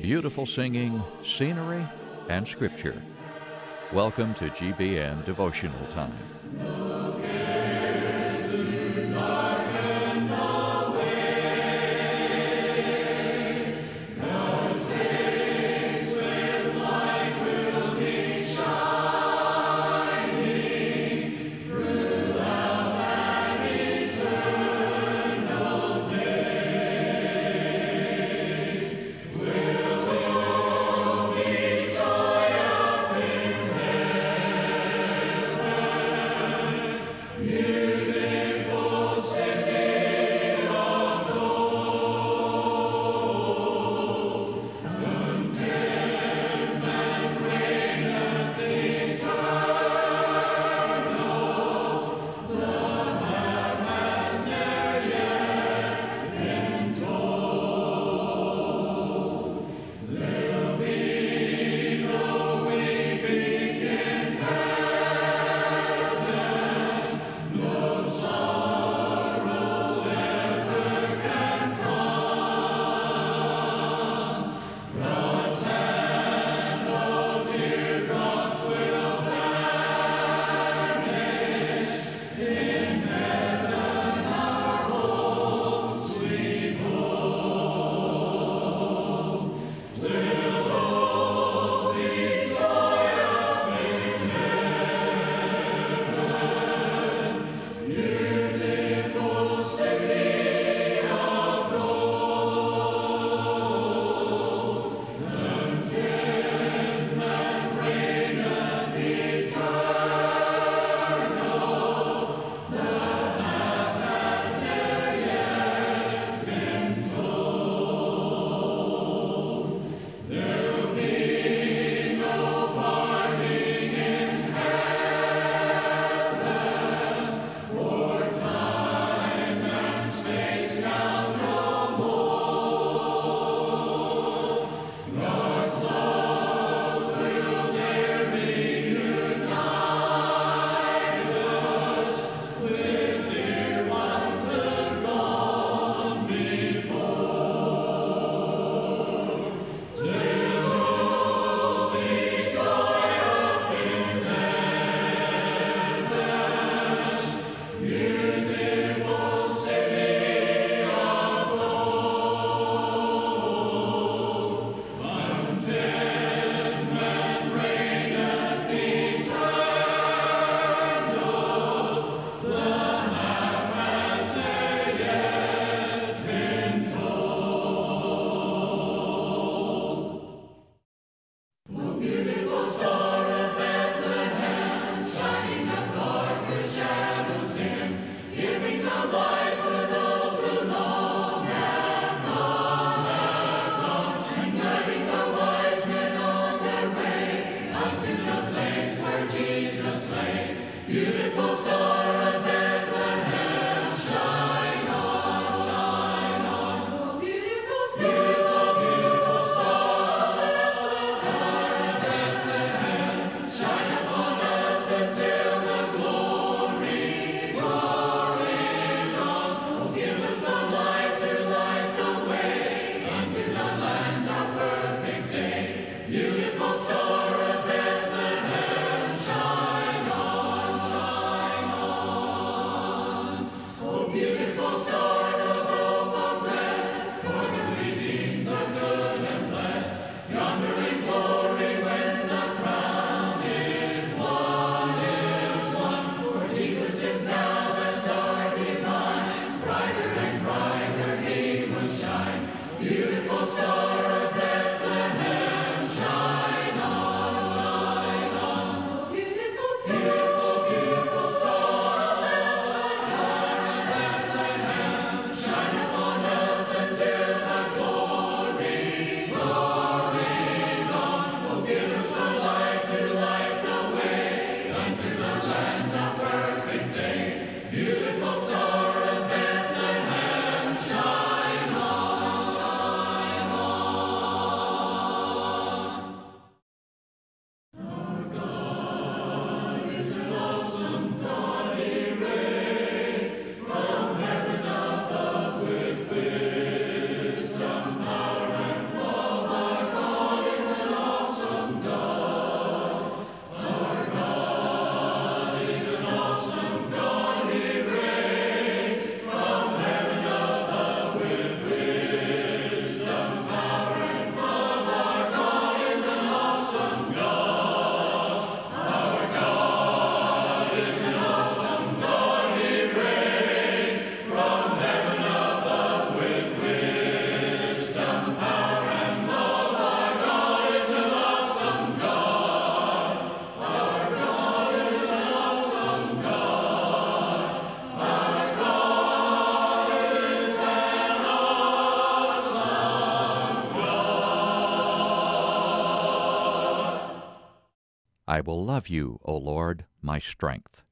beautiful singing, scenery, and scripture. Welcome to GBN Devotional Time. Beautiful star of Bethlehem, shine on, shine on. I will love you, O Lord, my strength.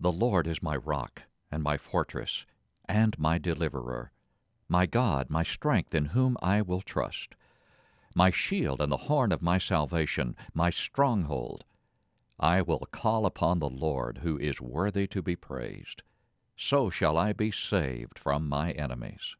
The Lord is my rock and my fortress and my deliverer, my God, my strength, in whom I will trust, my shield and the horn of my salvation, my stronghold. I will call upon the Lord, who is worthy to be praised. So shall I be saved from my enemies.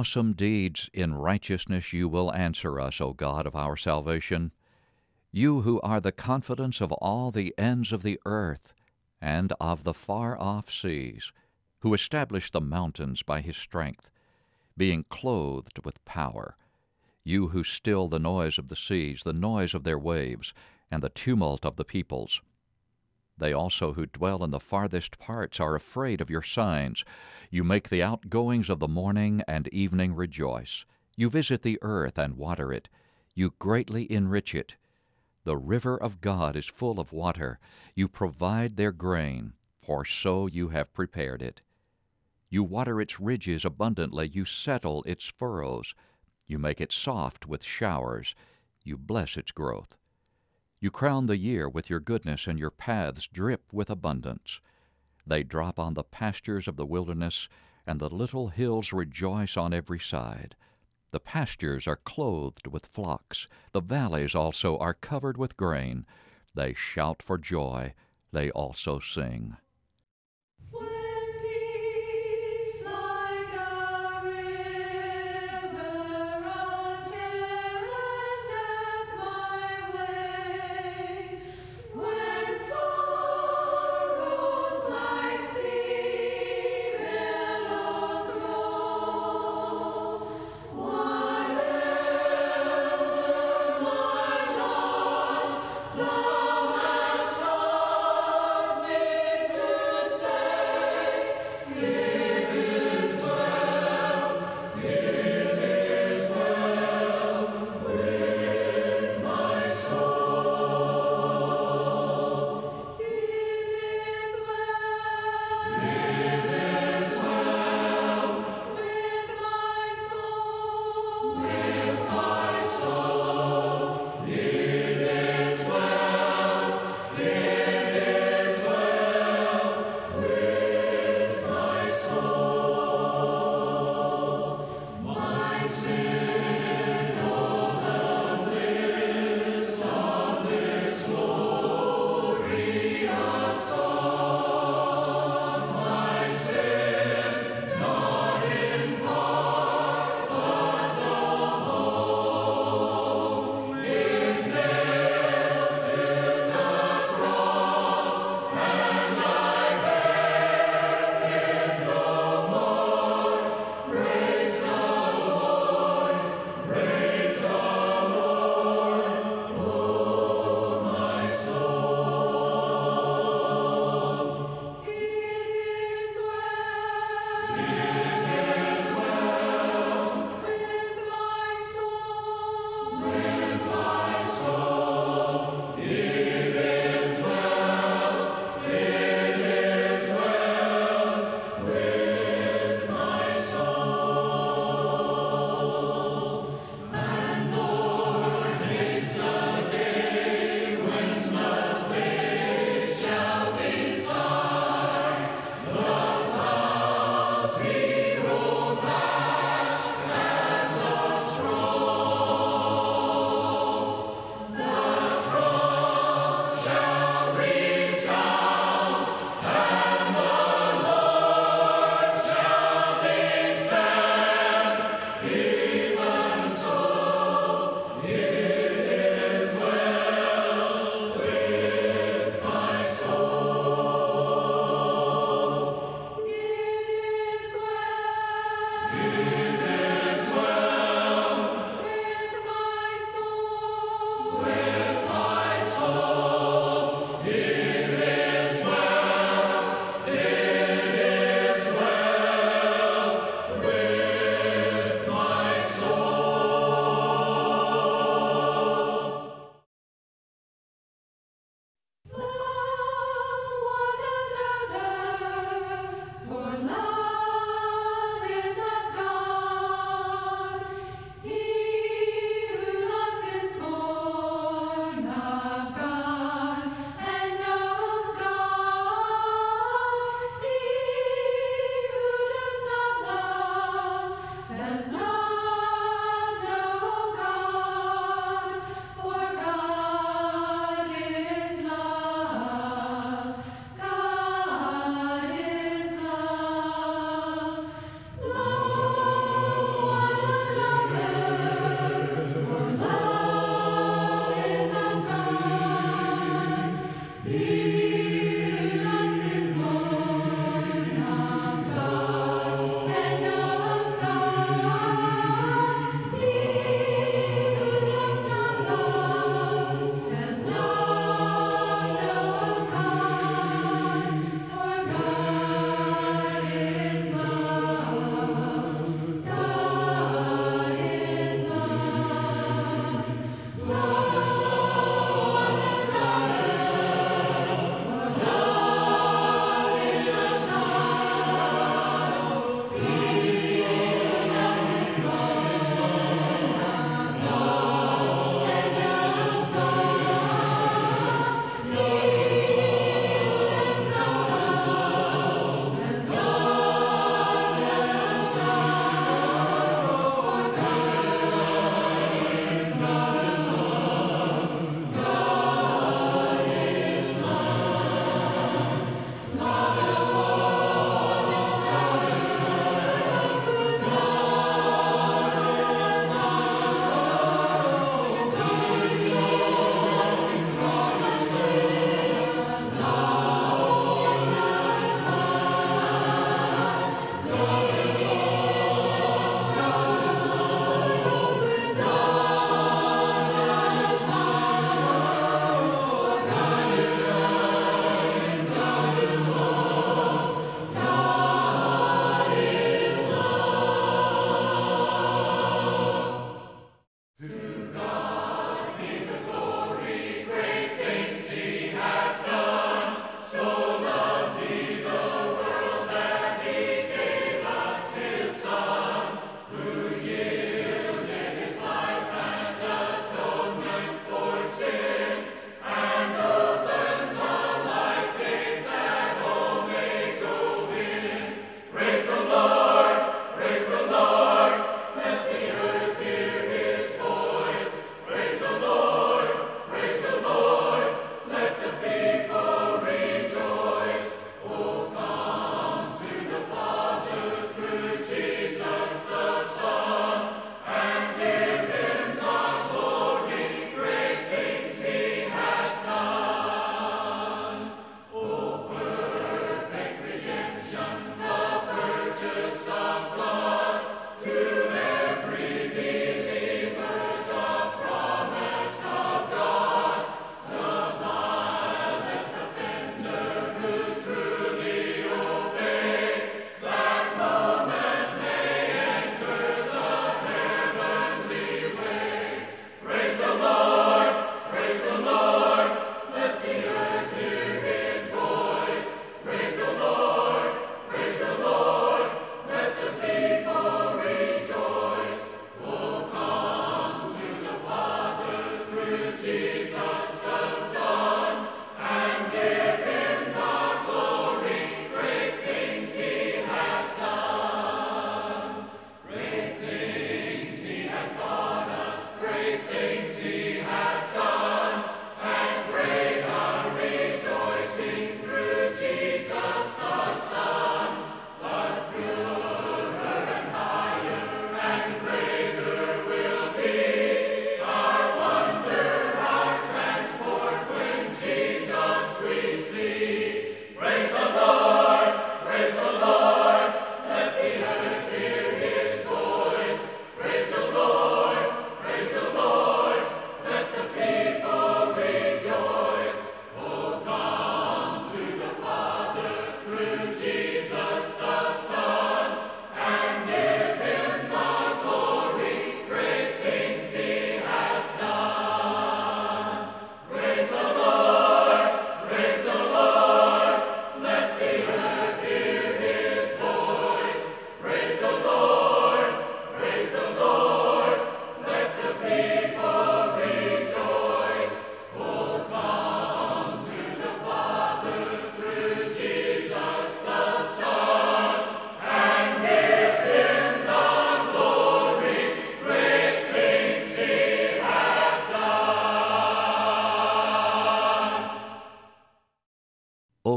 awesome deeds in righteousness you will answer us, O God of our salvation, you who are the confidence of all the ends of the earth and of the far-off seas, who established the mountains by his strength, being clothed with power, you who still the noise of the seas, the noise of their waves, and the tumult of the peoples. They also who dwell in the farthest parts are afraid of your signs. You make the outgoings of the morning and evening rejoice. You visit the earth and water it. You greatly enrich it. The river of God is full of water. You provide their grain, for so you have prepared it. You water its ridges abundantly. You settle its furrows. You make it soft with showers. You bless its growth. You crown the year with your goodness, and your paths drip with abundance. They drop on the pastures of the wilderness, and the little hills rejoice on every side. The pastures are clothed with flocks. The valleys also are covered with grain. They shout for joy. They also sing.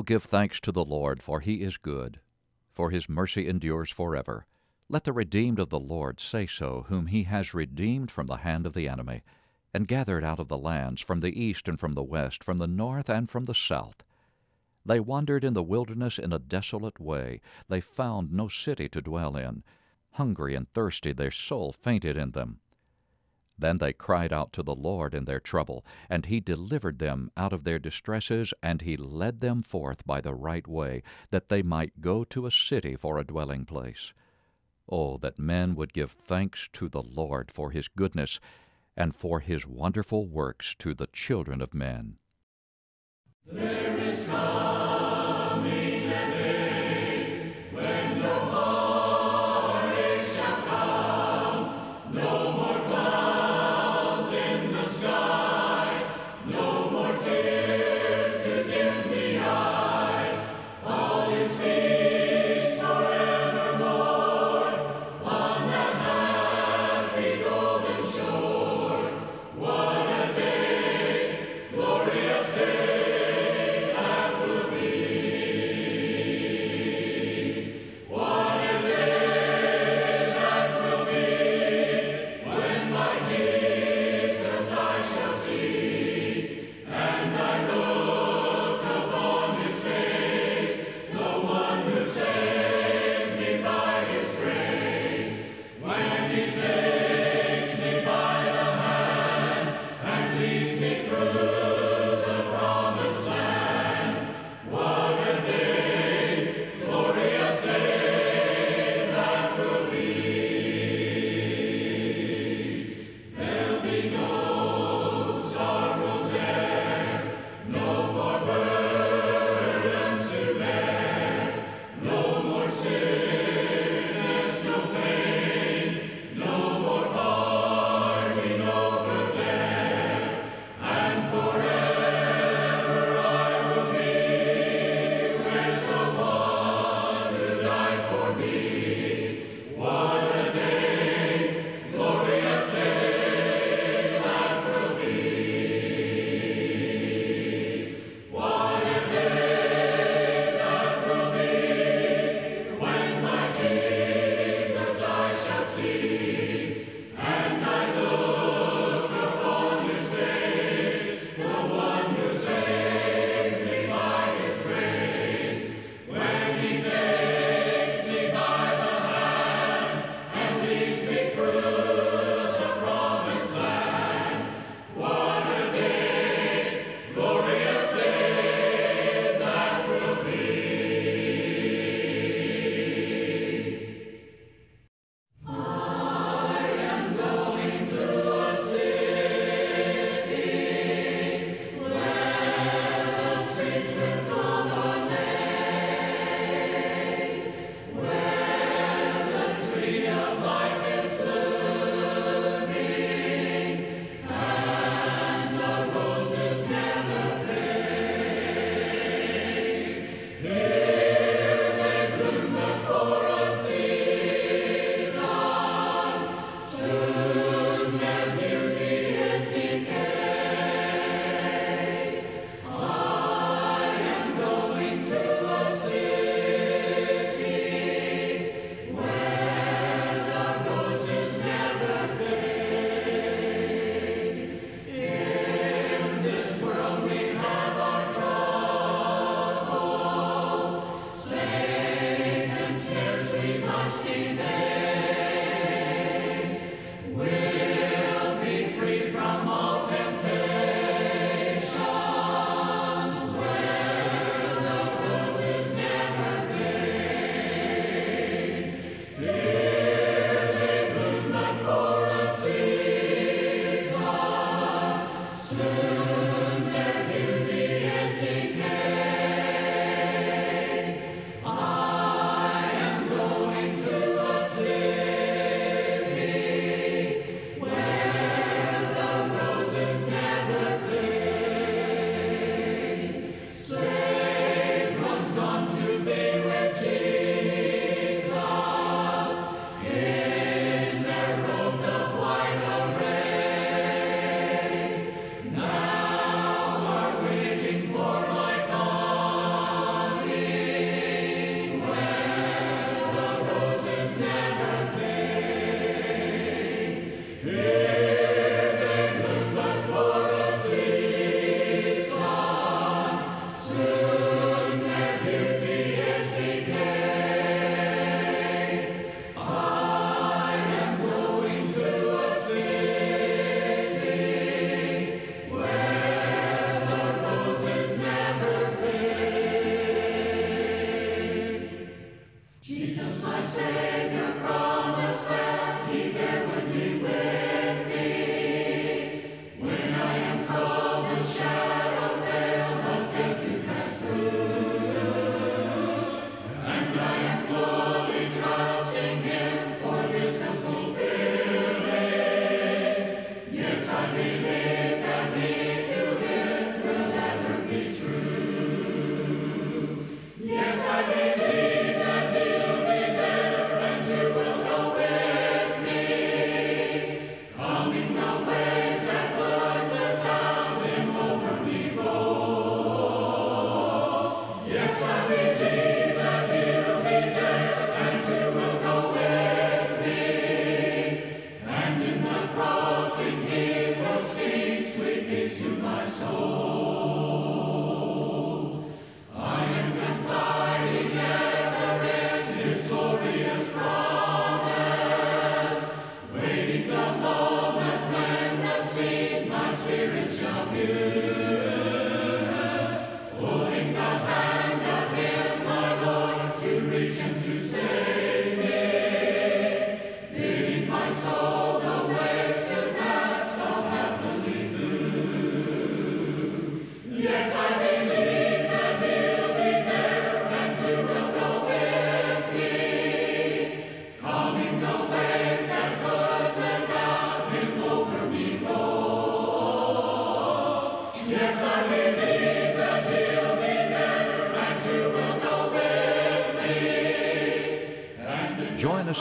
Give thanks to the Lord, for he is good, for his mercy endures forever. Let the redeemed of the Lord say so, whom he has redeemed from the hand of the enemy, and gathered out of the lands, from the east and from the west, from the north and from the south. They wandered in the wilderness in a desolate way. They found no city to dwell in. Hungry and thirsty, their soul fainted in them. Then they cried out to the Lord in their trouble, and he delivered them out of their distresses, and he led them forth by the right way, that they might go to a city for a dwelling place. Oh, that men would give thanks to the Lord for his goodness, and for his wonderful works to the children of men. There is coming a day when no heartache shall come, no more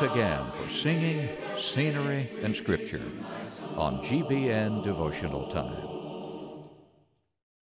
Again for singing, scenery, and scripture on GBN Devotional Time.